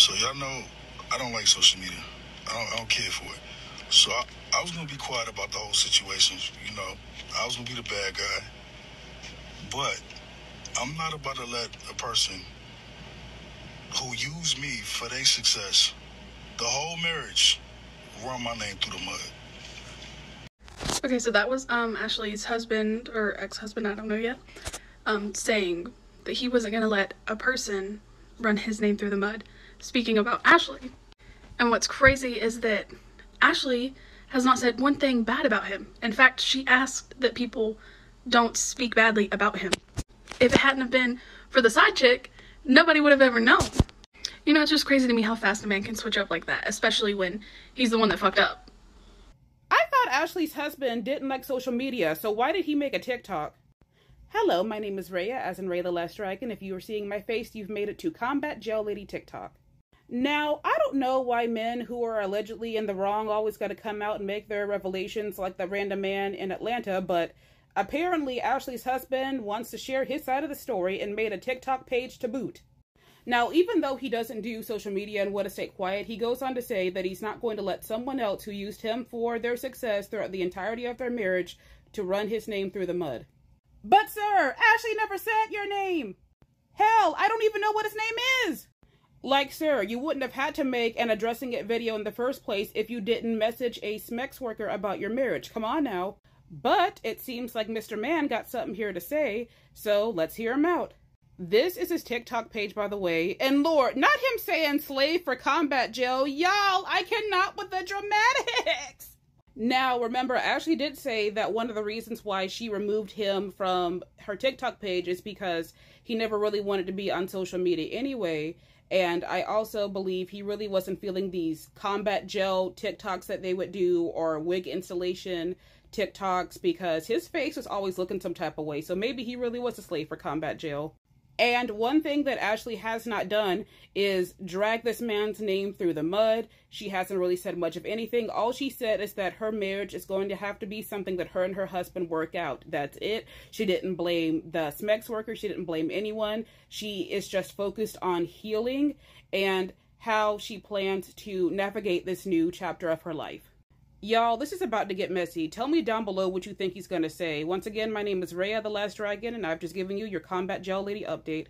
So y'all know I don't like social media. I don't care for it. So I was going to be quiet about the whole situation, you know. I was going to be the bad guy. But I'm not about to let a person who used me for their success, the whole marriage, run my name through the mud. Okay, so that was Ashley's husband, or ex-husband, I don't know yet, saying that he wasn't going to let a person run his name through the mud, speaking about Ashley. And what's crazy is that Ashley has not said one thing bad about him. In fact, she asked that people don't speak badly about him. If it hadn't have been for the side chick, nobody would have ever known. You know, it's just crazy to me how fast a man can switch up like that, especially when he's the one that fucked up. I thought Ashley's husband didn't like social media, so why did he make a TikTok? Hello, my name is Raya, as in Raya the Last Dragon. If you are seeing my face, you've made it to Combat Gel Lady TikTok. Now, I don't know why men who are allegedly in the wrong always got to come out and make their revelations like the random man in Atlanta, but apparently Ashley's husband wants to share his side of the story and made a TikTok page to boot. Now, even though he doesn't do social media and want to stay quiet, he goes on to say that he's not going to let someone else who used him for their success throughout the entirety of their marriage to run his name through the mud. But sir, Ashley never said your name! Hell, I don't even know what his name is! Like, sir, you wouldn't have had to make an addressing it video in the first place if you didn't message a SMEX worker about your marriage. Come on now. But it seems like Mr. Man got something here to say, so let's hear him out. This is his TikTok page, by the way. And Lord, not him saying slave for combat jail. Y'all, I cannot with the dramatics. Now, remember, Ashley did say that one of the reasons why she removed him from her TikTok page is because he never really wanted to be on social media anyway. And I also believe he really wasn't feeling these combat gel TikToks that they would do, or wig installation TikToks, because his face was always looking some type of way. So maybe he really was a slave for combat gel. And one thing that Ashley has not done is drag this man's name through the mud. She hasn't really said much of anything. All she said is that her marriage is going to have to be something that her and her husband work out. That's it. She didn't blame the SMEX worker. She didn't blame anyone. She is just focused on healing and how she plans to navigate this new chapter of her life. Y'all, this is about to get messy. Tell me down below what you think he's going to say. Once again, my name is Raya the Last Dragon, and I've just given you your Combat Gel Lady update.